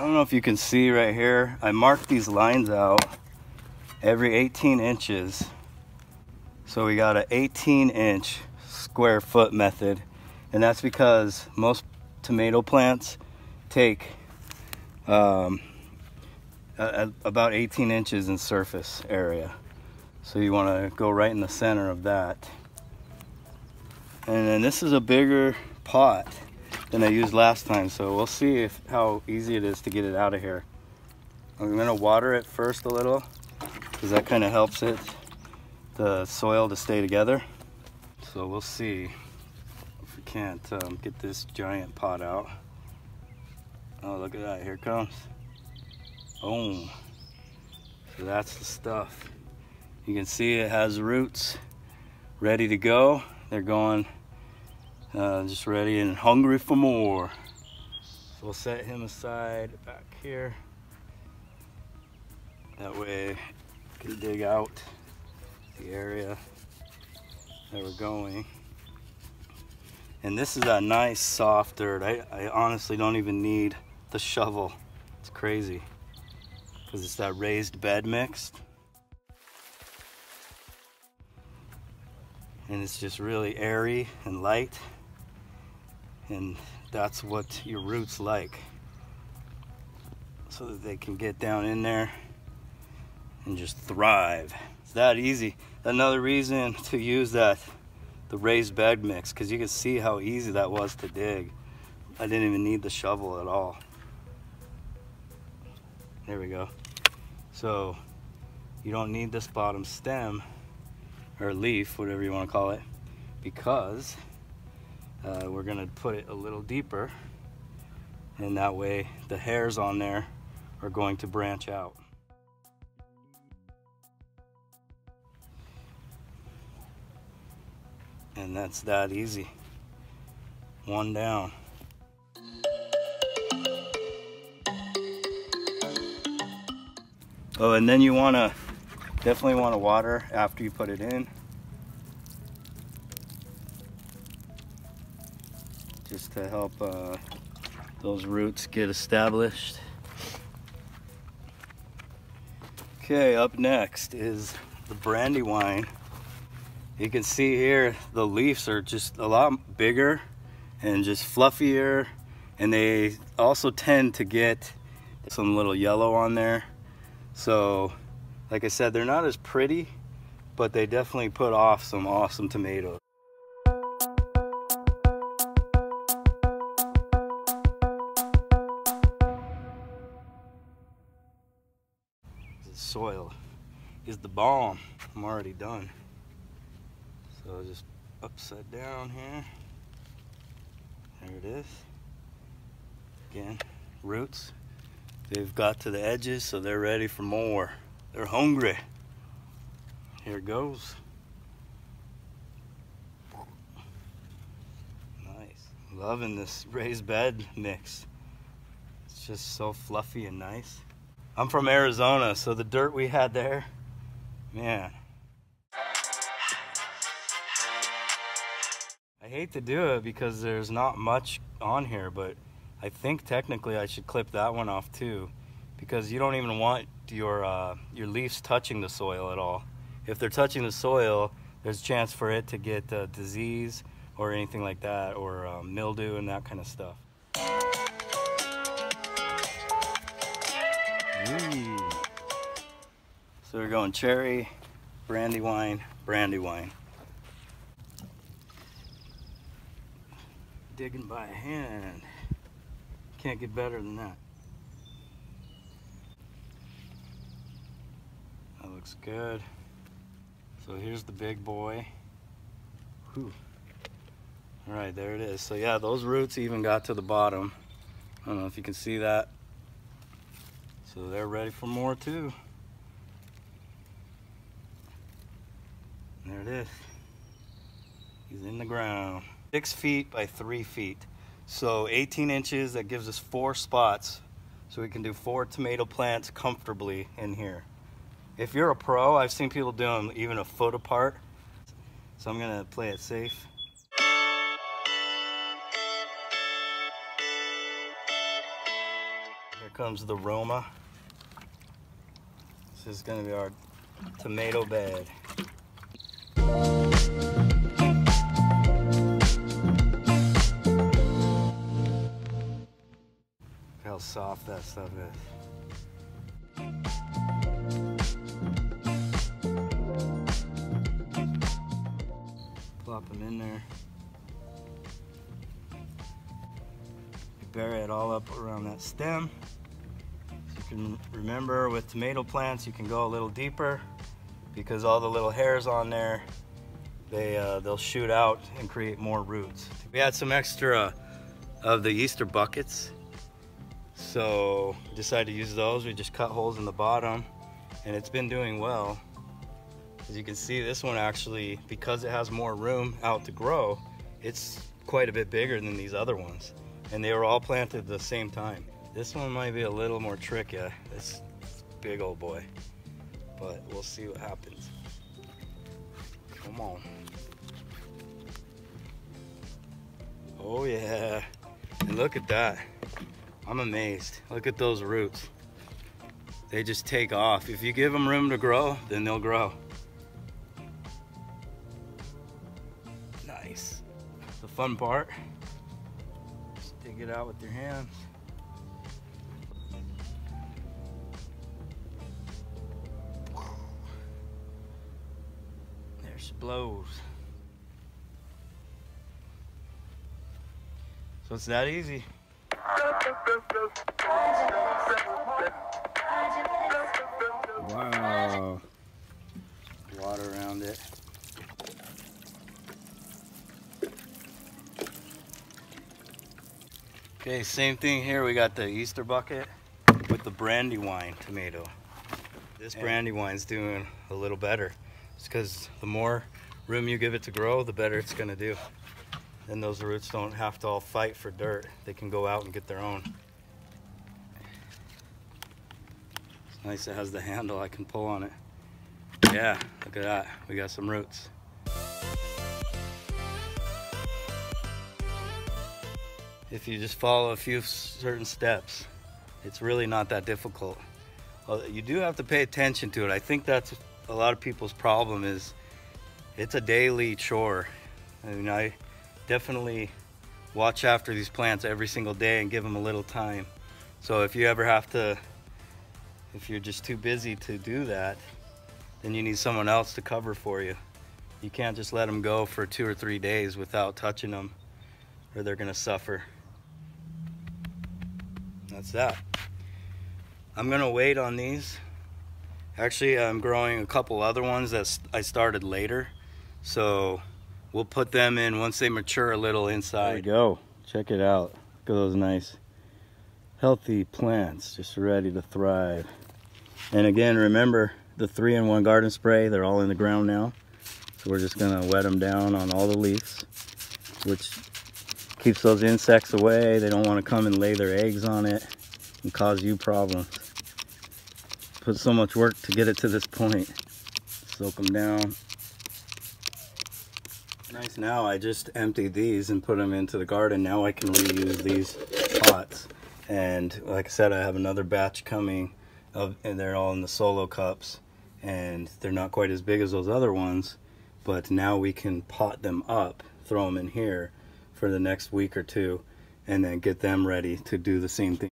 I don't know if you can see right here, I marked these lines out every 18 inches. So we got an 18 inch square foot method. And that's because most tomato plants take about 18 inches in surface area. So you want to go right in the center of that. And then this is a bigger pot than I used last time, so we'll see how easy it is to get it out of here. I'm gonna water it first a little, because that kind of helps the soil to stay together. So we'll see if we can't get this giant pot out. Oh, look at that, here it comes. Oh, so that's the stuff. You can see it has roots ready to go. They're going just ready and hungry for more. So we'll set him aside back here. That way we can dig out the area that we're going. And this is a nice soft dirt. I honestly don't even need the shovel. It's crazy because it's that raised bed mixed. And it's just really airy and light. And that's what your roots like, so that they can get down in there and just thrive. It's that easy. Another reason to use the raised bed mix, because you can see how easy that was to dig. I didn't even need the shovel at all. There we go. So you don't need this bottom stem or leaf, whatever you want to call it, because we're gonna put it a little deeper, and that way the hairs on there are going to branch out. And that's that easy. One down. Oh, and then you wanna definitely wanna water after you put it in. Just to help those roots get established. Okay, up next is the brandywine. You can see here the leaves are just a lot bigger and just fluffier, and they also tend to get some little yellow on there. So like I said, they're not as pretty, but they definitely put off some awesome tomatoes. Soil is the balm. I'm already done. So just upside down here. There it is. Again, roots. They've got to the edges, so they're ready for more. They're hungry. Here it goes. Nice. Loving this raised bed mix. It's just so fluffy and nice. I'm from Arizona, so the dirt we had there, man. I hate to do it because there's not much on here, but I think technically I should clip that one off too, because you don't even want your leaves touching the soil at all. If they're touching the soil, there's a chance for it to get disease or anything like that, or mildew and that kind of stuff. So we're going cherry, brandywine, brandywine. Digging by hand. Can't get better than that. That looks good. So here's the big boy. Whew. All right, there it is. So yeah, those roots even got to the bottom. I don't know if you can see that. So they're ready for more too. There it is. He's in the ground. 6 feet by 3 feet. So 18 inches, that gives us 4 spots. So we can do 4 tomato plants comfortably in here. If you're a pro, I've seen people do them even a foot apart. So I'm gonna play it safe. Here comes the Roma. This is going to be our tomato bed. Look how soft that stuff is. Plop them in there. You bury it all up around that stem. You can remember with tomato plants, you can go a little deeper because all the little hairs on there, they'll shoot out and create more roots. We had some extra of the Easter buckets, so decided to use those. We just cut holes in the bottom, and it's been doing well. As you can see, this one actually, because it has more room out to grow, it's quite a bit bigger than these other ones. And they were all planted at the same time. This one might be a little more tricky. This big old boy. But we'll see what happens. Come on. Oh yeah. And look at that. I'm amazed. Look at those roots. They just take off. If you give them room to grow, then they'll grow. The fun part, just dig it out with your hands. There she blows. So it's that easy. Wow. Water around it. Okay, same thing here. We got the Easter bucket with the Brandywine tomato. This Brandywine's doing a little better. It's because the more room you give it to grow, the better it's gonna do. Then those roots don't have to all fight for dirt. They can go out and get their own. It's nice it has the handle, I can pull on it. Yeah, look at that. We got some roots. If you just follow a few certain steps, it's really not that difficult. Well, you do have to pay attention to it. I think that's a lot of people's problem is it's a daily chore. I mean, I definitely watch after these plants every single day and give them a little time. So if you ever have to, if you're just too busy to do that, then you need someone else to cover for you. You can't just let them go for 2 or 3 days without touching them, or they're gonna suffer. That's that. I'm gonna wait on these. Actually, I'm growing a couple other ones that I started later. So we'll put them in once they mature a little inside. There we go. Check it out. Look at those nice, healthy plants just ready to thrive. And again, remember the 3-in-1 garden spray. They're all in the ground now. So we're just gonna wet them down on all the leaves, which keeps those insects away. They don't want to come and lay their eggs on it and cause you problems. Put so much work to get it to this point. Soak them down. Nice, now I just emptied these and put them into the garden. Now I can reuse these pots. And like I said, I have another batch coming of, and they're all in the solo cups. And they're not quite as big as those other ones, but now we can pot them up, throw them in here for the next week or two, and then get them ready to do the same thing.